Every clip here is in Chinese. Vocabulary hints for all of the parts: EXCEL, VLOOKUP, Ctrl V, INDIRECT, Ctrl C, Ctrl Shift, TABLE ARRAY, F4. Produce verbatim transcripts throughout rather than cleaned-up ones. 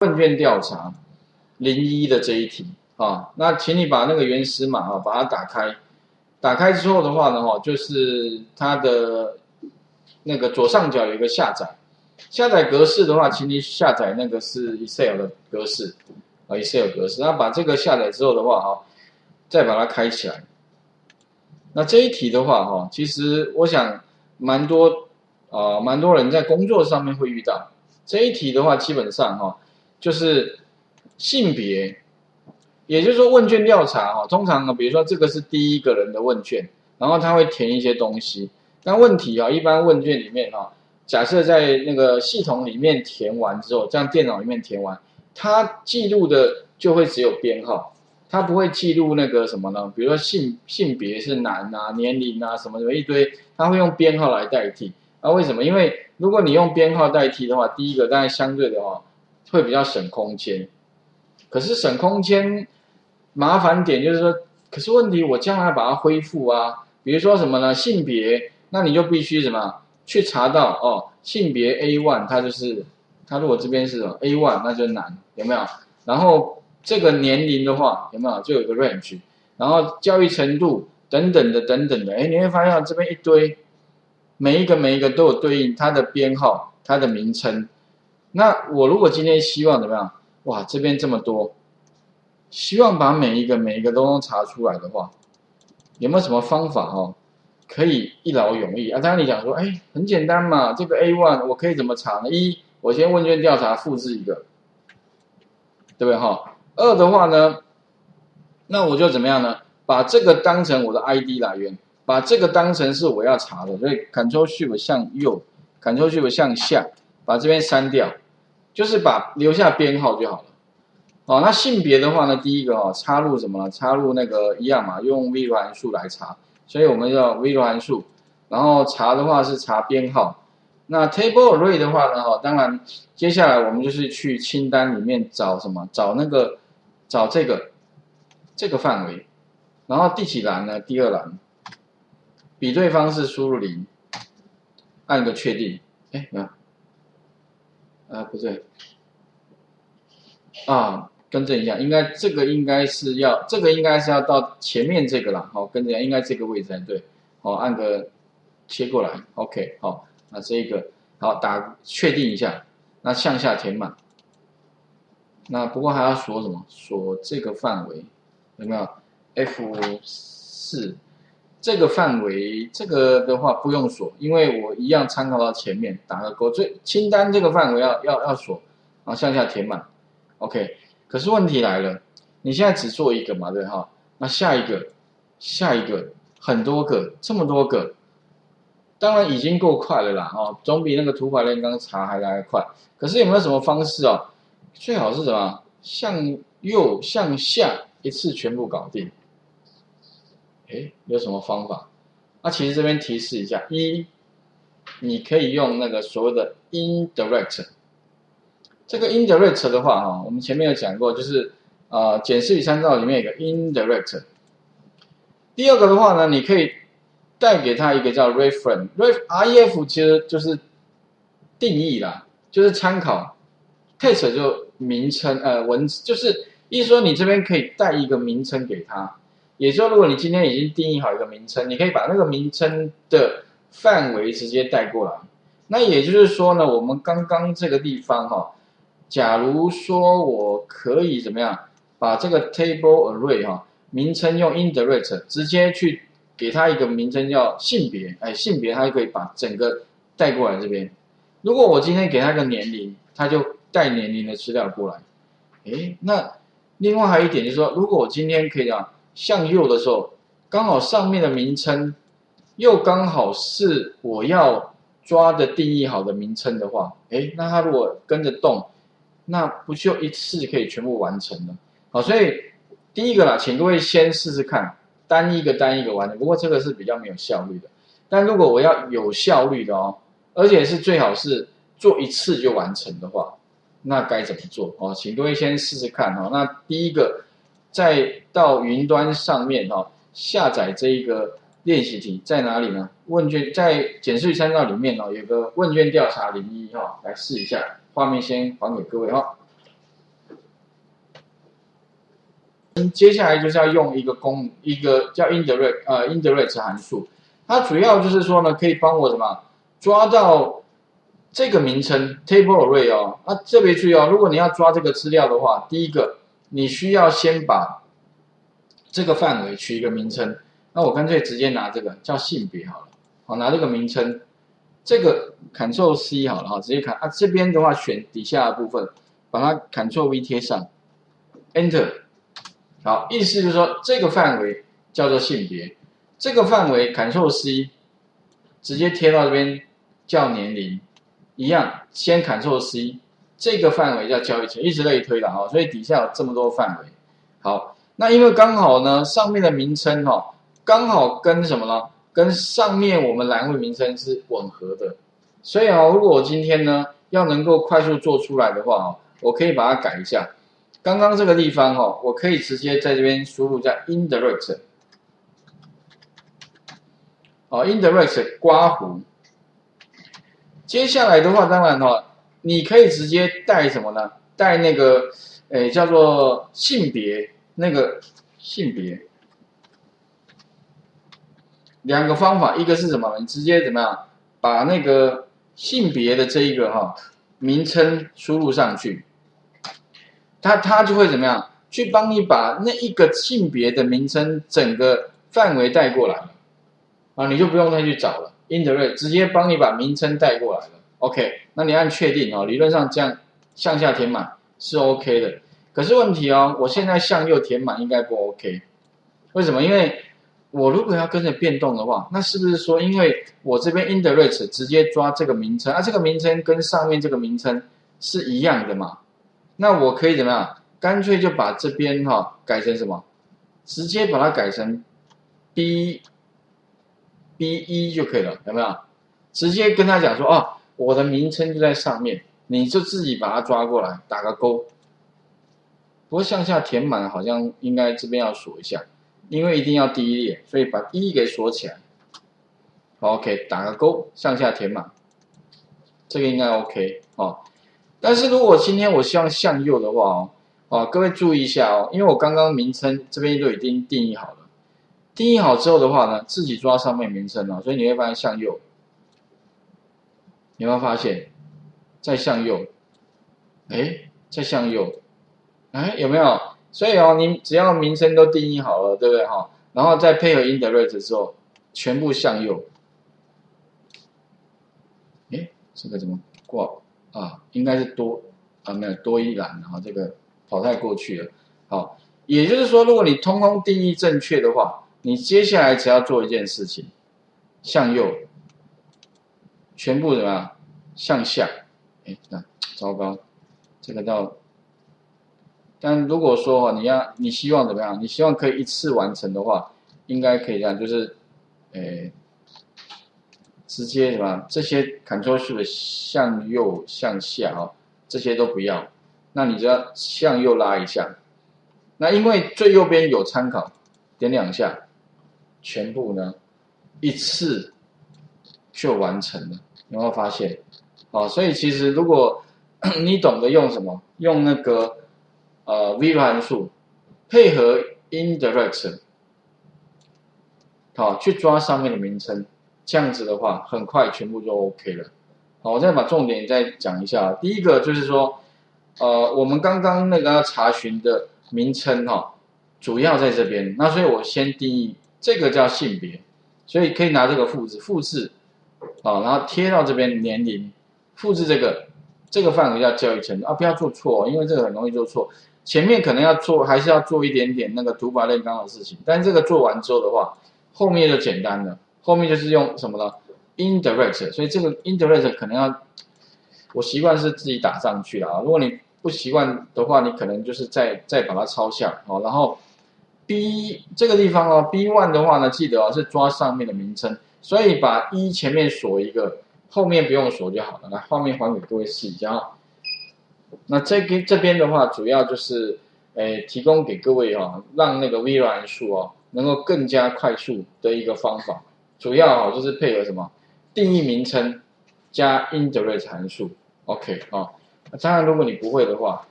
问卷调查零一的这一题啊，那请你把那个原始码啊，把它打开。打开之后的话呢，哈，就是它的那个左上角有一个下载，下载格式的话，请你下载那个是 Excel 的格式啊 ，Excel 格式。那把这个下载之后的话，哈，再把它开起来。那这一题的话，哈，其实我想蛮多啊，蛮多人在工作上面会遇到这一题的话，基本上哈，就是性别。 也就是说，问卷调查哈，通常呢，比如说这个是第一个人的问卷，然后他会填一些东西。但问题啊，一般问卷里面哈，假设在那个系统里面填完之后，这样电脑里面填完，它记录的就会只有编号，它不会记录那个什么呢？比如说性性别是男啊，年龄啊，什么什么一堆，它会用编号来代替。啊，为什么？因为如果你用编号代替的话，第一个当然相对的话会比较省空间，可是省空间。 麻烦点就是说，可是问题我将来把它恢复啊，比如说什么呢？性别，那你就必须什么去查到哦，性别 A 一 它就是，它如果这边是 A 一 那就男，有没有？然后这个年龄的话，有没有就有个 range， 然后教育程度等等的等等的，哎，你会发现这边一堆，每一个每一个都有对应它的编号、它的名称。那我如果今天希望怎么样？哇，这边这么多。 希望把每一个每一个都能查出来的话，有没有什么方法哦，可以一劳永逸啊？当然你讲说，哎，很简单嘛，这个 A 一 我可以怎么查呢？一，我先问卷调查复制一个，对不对哈？二的话呢，那我就怎么样呢？把这个当成我的 I D 来源，把这个当成是我要查的，所以 Ctrl Shift 向右 ，Ctrl Shift 向下，把这边删掉，就是把留下编号就好了。 哦，那性别的话呢，第一个哦，插入什么呢？插入那个一样嘛，用 V 函数来查，所以我们要 V 函数，然后查的话是查编号。那 Table Array 的话呢，哦，当然接下来我们就是去清单里面找什么？找那个，找这个，这个范围。然后第几栏呢？第二栏。比对方式输入零，按个确定。哎，没有，啊，不对，啊。 更正一下，应该这个应该是要，这个应该是要到前面这个啦。好、哦，跟着应该这个位置才对。好、哦，按个切过来 ，OK、哦。好，那这个好打确定一下，那向下填满。那不过还要锁什么？锁这个范围有没有 ？F 四 这个范围，这个的话不用锁，因为我一样参考到前面打个勾。最清单这个范围要要要锁，然后向下填满 ，OK。 可是问题来了，你现在只做一个嘛，对哈？那下一个、下一个、很多个、这么多个，当然已经够快了啦，哦，总比那个土法炼钢查还来得快。可是有没有什么方式哦？最好是什么？向右、向下一次全部搞定。哎，有什么方法？那、啊、其实这边提示一下，一，你可以用那个所谓的 indirect。 这个 indirect 的话，哈，我们前面有讲过，就是呃，检视与参照里面有个 indirect。第二个的话呢，你可以带给它一个叫 reference，ref 其实就是定义啦，就是参考 ；text 就名称，呃，文字，就是意思说你这边可以带一个名称给它。也就是说，如果你今天已经定义好一个名称，你可以把那个名称的范围直接带过来。那也就是说呢，我们刚刚这个地方，哈。 假如说我可以怎么样把这个 table array 哈、啊、名称用 indirect 直接去给它一个名称叫性别，哎，性别它就可以把整个带过来这边。如果我今天给它一个年龄，它就带年龄的资料过来。哎，那另外还有一点就是说，如果我今天可以啊向右的时候，刚好上面的名称又刚好是我要抓的定义好的名称的话，哎，那它如果跟着动。 那不就一次可以全部完成了？好，所以第一个啦，请各位先试试看，单一个单一个完成。不过这个是比较没有效率的。但如果我要有效率的哦，而且是最好是做一次就完成的话，那该怎么做哦？请各位先试试看哦。那第一个，再到云端上面哦，下载这一个练习题在哪里呢？问卷在检视与参照里面哦，有个问卷调查零一哈，来试一下。 画面先还给各位哈。接下来就是要用一个功，一个叫 indirect 呃 indirect 函数，它主要就是说呢，可以帮我什么抓到这个名称 table array 哦。那、啊、特别注意哦，如果你要抓这个资料的话，第一个你需要先把这个范围取一个名称。那我干脆直接拿这个叫性别好了，好拿这个名称，这个 Ctrl C 好了哈，直接看啊这边的话选底下的部分，把它 Ctrl V 贴上 ，Enter。 好，意思就是说，这个范围叫做性别，这个范围 Ctrl C 直接贴到这边叫年龄，一样先 Ctrl C 这个范围叫交易权，一直类推的哈，所以底下有这么多范围。好，那因为刚好呢，上面的名称哈、哦，刚好跟什么呢？跟上面我们栏位名称是吻合的，所以啊、哦，如果我今天呢要能够快速做出来的话哦，我可以把它改一下。 刚刚这个地方哦，我可以直接在这边输入叫 indirect， 哦 indirect 刮弧。接下来的话，当然哦，你可以直接带什么呢？带那个诶叫做性别那个性别。两个方法，一个是什么？你直接怎么样把那个性别的这一个哈、哦、名称输入上去。 它它就会怎么样？去帮你把那一个性别的名称整个范围带过来了，啊，你就不用再去找了 ，indirect 直接帮你把名称带过来了。OK， 那你按确定哦，理论上这样向下填满是 OK 的。可是问题哦，我现在向右填满应该不 OK， 为什么？因为我如果要跟着变动的话，那是不是说因为我这边 indirect 直接抓这个名称，啊，这个名称跟上面这个名称是一样的嘛？ 那我可以怎么样？干脆就把这边哈、哦、改成什么？直接把它改成 B B 一就可以了，有没有？直接跟他讲说哦，我的名称就在上面，你就自己把它抓过来，打个勾。不过向下填满好像应该这边要锁一下，因为一定要第一列，所以把一给锁起来。OK， 打个勾，向下填满，这个应该 OK 哦。 但是如果今天我希望向右的话哦，哦，各位注意一下哦，因为我刚刚名称这边都已经定义好了，定义好之后的话呢，自己抓上面名称哦，所以你会发现向右，你会发现，再向右，哎，再向右，哎，有没有？所以哦，你只要名称都定义好了，对不对哈？然后再配合 indirect 之后，全部向右，哎，这个怎么挂？ 啊，应该是多啊，没有多一栏，然后这个跑太过去了。好，也就是说，如果你通通定义正确的话，你接下来只要做一件事情，向右，全部怎么样？向下。哎，那、啊、糟糕，这个到。但如果说你要，你希望怎么样？你希望可以一次完成的话，应该可以这样，就是，诶。 直接什么？这些 Ctrl Shift 向右、向下哦，这些都不要。那你只要向右拉一下。那因为最右边有参考，点两下，全部呢一次就完成了。有没有发现？哦，所以其实如果你懂得用什么，用那个呃 V 函数配合 Indirect， 好、哦、去抓上面的名称。 这样子的话，很快全部就 OK 了。好，我再把重点再讲一下。第一个就是说，呃，我们刚刚那个要查询的名称哈、哦，主要在这边。那所以我先定义这个叫性别，所以可以拿这个复制，复制，啊，然后贴到这边年龄，复制这个这个范围叫教育程度啊，不要做错、哦，因为这个很容易做错。前面可能要做，还是要做一点点那个土法炼钢的事情，但这个做完之后的话，后面就简单了。 后面就是用什么呢 ？indirect， 所以这个 indirect 可能要，我习惯是自己打上去了啊。如果你不习惯的话，你可能就是再再把它抄下哦。然后 B 这个地方哦 ，B 一 的话呢，记得哦是抓上面的名称，所以把一前面锁一个，后面不用锁就好了。来，画面还给各位试一下啊。那这边这边的话，主要就是诶、呃、提供给各位哦，让那个 V 函数哦能够更加快速的一个方法。 主要就是配合什么定义名称加 indirect 函数 ，OK 啊、哦。当然，如果你不会的话，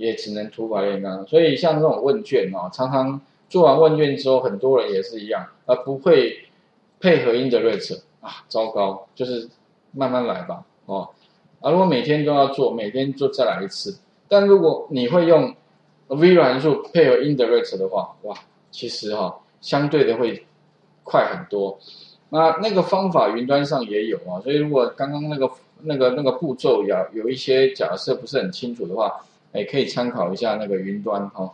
也只能土法炼钢。所以像这种问卷哦，常常做完问卷之后，很多人也是一样，啊，不会配合 Indirect 啊，糟糕，就是慢慢来吧，哦，啊，如果每天都要做，每天就再来一次。但如果你会用 V 函数配合 Indirect 的话，哇，其实哈、哦，相对的会快很多。 那那个方法云端上也有啊，所以如果刚刚那个那个那个步骤呀，有一些假设不是很清楚的话，哎，可以参考一下那个云端哦。